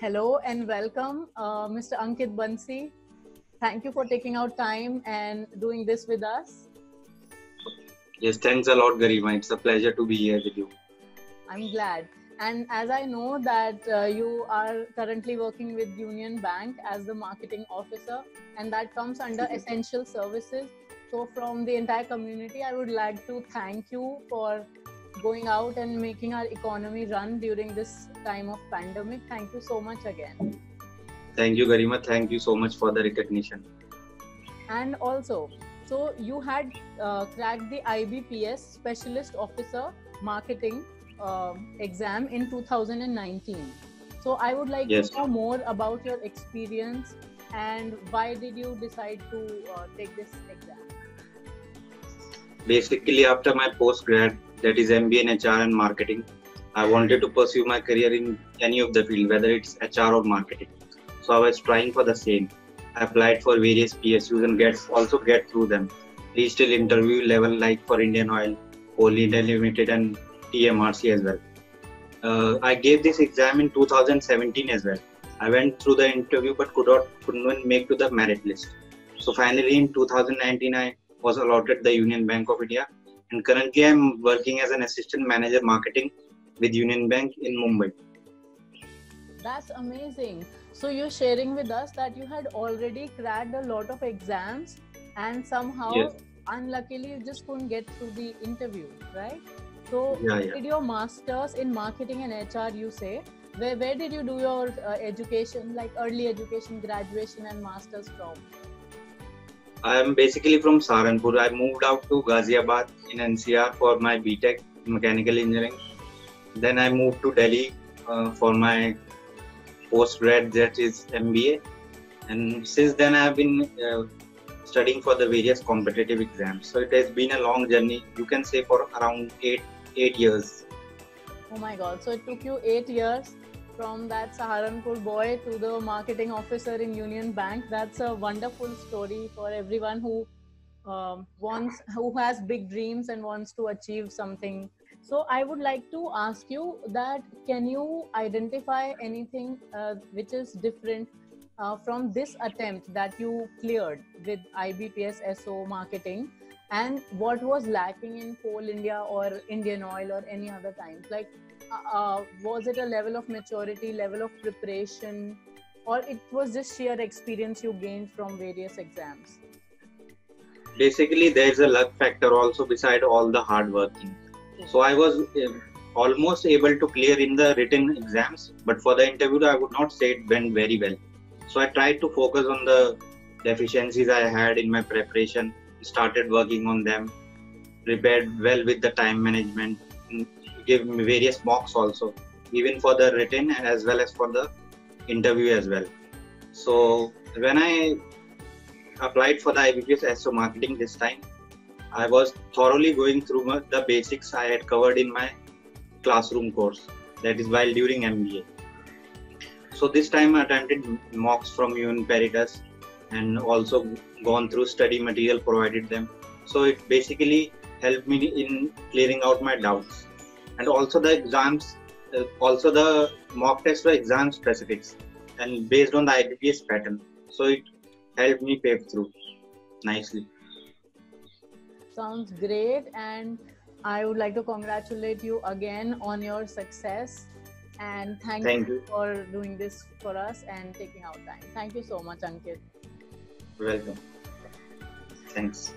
Hello and welcome, Mr. Ankit Bansi. Thank you for taking out time and doing this with us. Yes, thanks a lot, Garima. It's a pleasure to be here with you. I'm glad. And as I know that you are currently working with Union Bank as the marketing officer, and that comes under essential services. So from the entire community, I would like to thank you for going out and making our economy run during this time of pandemic. Thank you so much again. Thank you, Garima. Thank you so much for the recognition. And also, so you had cracked the IBPS Specialist Officer Marketing exam in 2019. So I would like to know more about your experience and why did you decide to take this exam? Basically, after my postgrad, that is MBA in HR and marketing, I wanted to pursue my career in any of the field, whether it's HR or marketing. So I was trying for the same. I applied for various PSUs and also get through them. Reached till interview level like for Indian Oil, Coal India Limited and TMRCL as well. I gave this exam in 2017 as well. I went through the interview but couldn't make to the merit list. So finally in 2019 I was allotted the Union Bank of India, and currently I'm working as an assistant manager marketing with Union Bank in Mumbai. That's amazing. So you're sharing with us that you had already cracked a lot of exams and somehow unluckily you just couldn't get through the interview, right? So you did your master's in marketing and HR, you say. Where did you do your education, like early education, graduation and master's from? I am basically from Saranpur. I moved out to Ghaziabad in NCR for my B Tech mechanical engineering. Then I moved to Delhi for my postgrad, that is MBA, and since then I have been studying for the various competitive exams. So it has been a long journey, you can say for around eight years. Oh my god, so it took you 8 years from that Saharanpur boy to the marketing officer in Union Bank. That's a wonderful story for everyone who has big dreams and wants to achieve something. So I would like to ask you that, can you identify anything which is different from this attempt that you cleared with IBPS SO marketing, and what was lacking in Coal India or Indian Oil or any other times? Like was it a level of maturity, level of preparation, or it was just sheer experience you gained from various exams? Basically there's a luck factor also beside all the hard working. So I was almost able to clear in the written exams, but for the interview I would not say it went very well. So I tried to focus on the deficiencies I had in my preparation, started working on them, prepared well with the time management, gave various mocks also, even for the written as well as for the interview as well. So when I applied for the IBPS SO marketing this time, I was thoroughly going through the basics I had covered in my classroom course, that is while during MBA. So this time I attended mocks from Human Peritus and also gone through study material provided them. So it basically helped me in clearing out my doubts. And also the exams, also the mock tests were exam specifics and based on the IBPS pattern. So it helped me pave through nicely. Sounds great, and I would like to congratulate you again on your success, and thank you for doing this for us and taking our time. Thank you so much, Ankit. Welcome. Thanks.